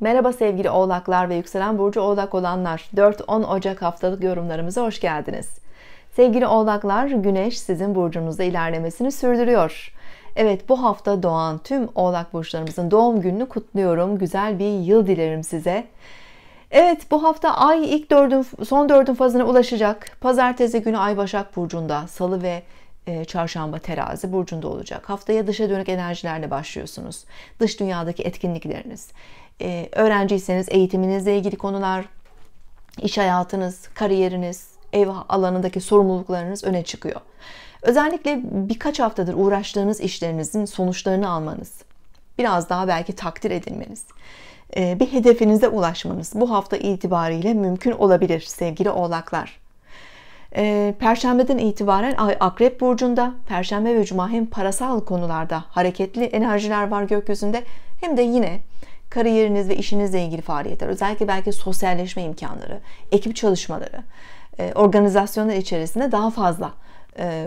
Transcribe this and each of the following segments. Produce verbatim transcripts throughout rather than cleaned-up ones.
Merhaba sevgili Oğlaklar ve Yükselen Burcu Oğlak olanlar, dört on Ocak haftalık yorumlarımıza hoş geldiniz. Sevgili Oğlaklar, Güneş sizin burcunuzda ilerlemesini sürdürüyor. Evet, bu hafta doğan tüm Oğlak burçlarımızın doğum gününü kutluyorum. Güzel bir yıl dilerim size. Evet, bu hafta ay ilk dördün, son dördün fazına ulaşacak. Pazartesi günü ay Başak burcunda, salı ve çarşamba terazi burcunda olacak. Haftaya dışa dönük enerjilerle başlıyorsunuz. Dış dünyadaki etkinlikleriniz, öğrenciyseniz eğitiminizle ilgili konular, iş hayatınız, kariyeriniz, ev alanındaki sorumluluklarınız öne çıkıyor. Özellikle birkaç haftadır uğraştığınız işlerinizin sonuçlarını almanız, biraz daha belki takdir edilmeniz, bir hedefinize ulaşmanız bu hafta itibariyle mümkün olabilir sevgili Oğlaklar. Perşembeden itibaren ay Akrep burcunda, Perşembe ve Cuma hem parasal konularda hareketli enerjiler var gökyüzünde, hem de yine kariyeriniz ve işinizle ilgili faaliyetler, özellikle belki sosyalleşme imkanları, ekip çalışmaları, organizasyonlar içerisinde daha fazla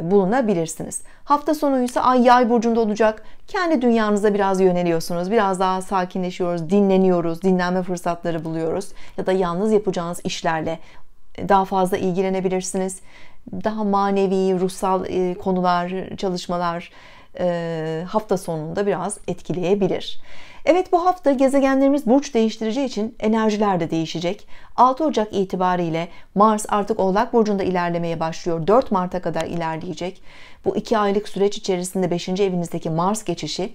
bulunabilirsiniz. Hafta sonu ise ay Yay burcunda olacak. Kendi dünyanıza biraz yöneliyorsunuz. Biraz daha sakinleşiyoruz, dinleniyoruz, dinlenme fırsatları buluyoruz. Ya da yalnız yapacağınız işlerle daha fazla ilgilenebilirsiniz. Daha manevi, ruhsal konular, çalışmalar hafta sonunda biraz etkileyebilir. Evet, bu hafta gezegenlerimiz burç değiştireceği için enerjiler de değişecek. altı Ocak itibariyle Mars artık Oğlak burcunda ilerlemeye başlıyor. dört Mart'a kadar ilerleyecek. Bu iki aylık süreç içerisinde beşinci evinizdeki Mars geçişi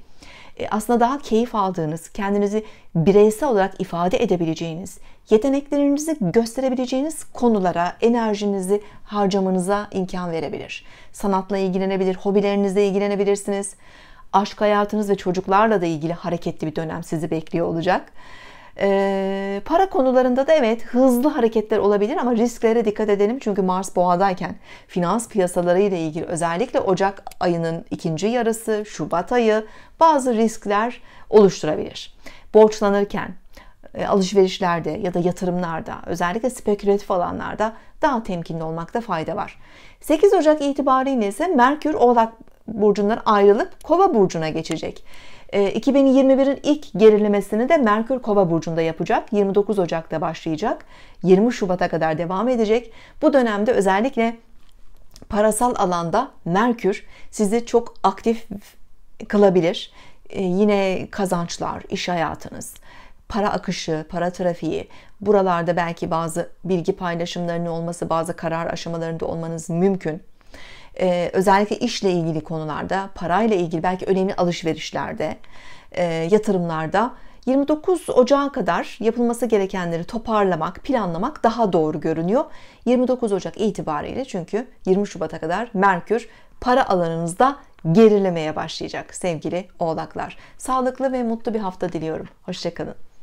aslında daha keyif aldığınız, kendinizi bireysel olarak ifade edebileceğiniz, yeteneklerinizi gösterebileceğiniz konulara enerjinizi harcamanıza imkan verebilir. Sanatla ilgilenebilir, hobilerinizle ilgilenebilirsiniz. Aşk hayatınız ve çocuklarla da ilgili hareketli bir dönem sizi bekliyor olacak. Ee, para konularında da evet hızlı hareketler olabilir ama risklere dikkat edelim. Çünkü Mars Boğa'dayken finans piyasaları ile ilgili özellikle Ocak ayının ikinci yarısı, Şubat ayı bazı riskler oluşturabilir. Borçlanırken, alışverişlerde ya da yatırımlarda, özellikle spekülatif alanlarda daha temkinli olmakta fayda var. sekiz Ocak itibariyle ise Merkür Oğlak burcundan ayrılıp Kova burcuna geçecek. iki bin yirmi bir'in ilk gerilemesini de Merkür Kova burcunda yapacak. yirmi dokuz Ocak'ta başlayacak. yirmi Şubat'a kadar devam edecek. Bu dönemde özellikle parasal alanda Merkür sizi çok aktif kılabilir. Yine kazançlar, iş hayatınız, para akışı, para trafiği, buralarda belki bazı bilgi paylaşımlarının olması, bazı karar aşamalarında olmanız mümkün. Ee, özellikle işle ilgili konularda, parayla ilgili belki önemli alışverişlerde, e, yatırımlarda yirmi dokuz Ocak'a kadar yapılması gerekenleri toparlamak, planlamak daha doğru görünüyor. yirmi dokuz Ocak itibariyle, çünkü yirmi Şubat'a kadar Merkür para alanınızda gerilemeye başlayacak sevgili Oğlaklar. Sağlıklı ve mutlu bir hafta diliyorum. Hoşça kalın.